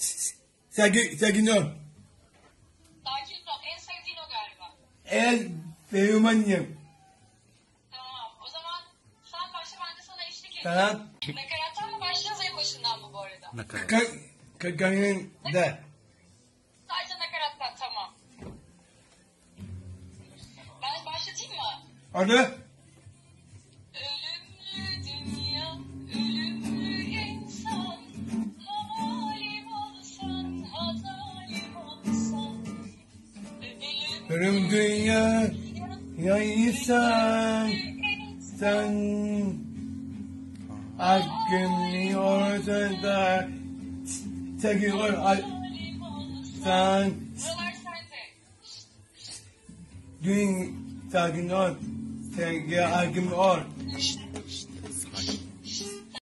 Sakin ol. Sakin ol. En sevdiğin o galiba. En sevdiğim annem. Tamam. O zaman sen başla, ben de sana eşlik edeyim. Tamam. Nakarattan mı başlayacağız, en başından mı bu arada? Nakarat. Kakanın da. Sadece nakarattan, tamam. Ben başlatayım mı? Hadi. Ölüm dünya ya insan, sen aklımın ortada çekiyor sen. Dün sakin ol, sevgi aklımın ortada.